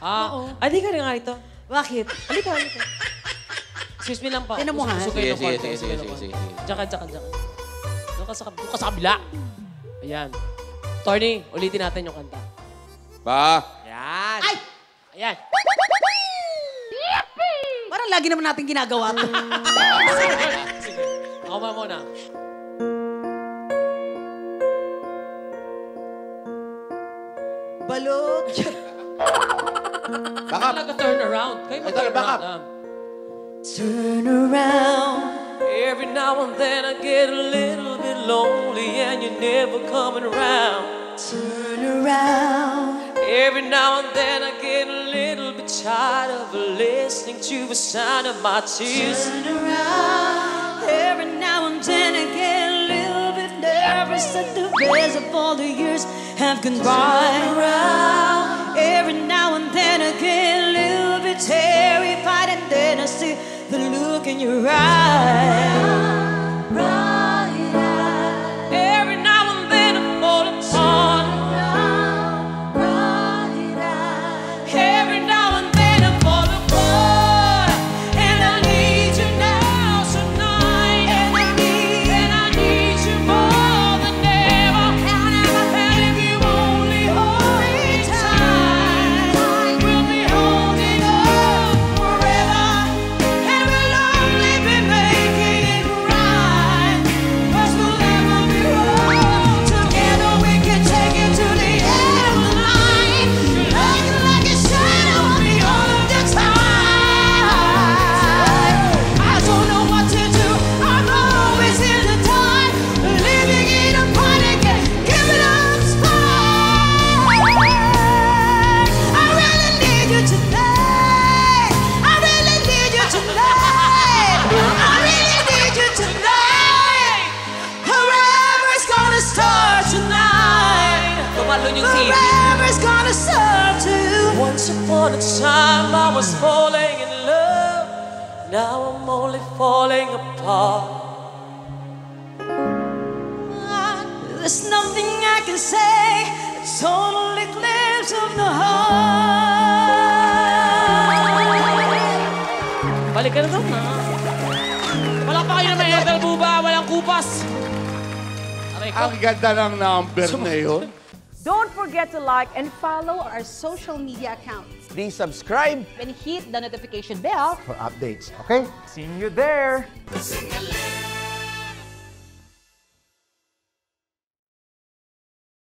Hindi ka rin nga rito. Bakit? Halika, halika. Excuse me lang pa. Tinan mo ha? Sige, sige, sige. Diyan ka. Doon ka sa kabila. Ayan. Tony, ulitin natin yung kanta. Pa! Ayan. Ay! Ayan. Parang lagi naman natin ginagawa ito. Sige. Ako muna. Balot. Back up. Like a turn around. Kayo mag-turn around. Turn around. Every now and then I get a little bit lonely and you're never coming around. Turn around. Every now and then I get a little bit tired of listening to the sound of my tears. Turn around. Every now and then I get a little bit nervous at the best of all the years have gone by. Turn around. Every now and then I get a little bit terrified and then I see the look in your eyes. Right. Every now and then I fall apart. Right. Every now and then I fall apart. And I need you now tonight. And I need you more than ever. And if you only hold me tight, we'll be holding on forever. Forever's gonna serve you. Once upon a time I was falling in love. Now I'm only falling apart. There's nothing I can say. A total eclipse of the heart. Balik ka na doon. Walang pa kayo na may hetal buba. Walang kupas. Ang ganda ng number na yun. Don't forget to like and follow our social media accounts. Please subscribe and hit the notification bell for updates, okay? See you there!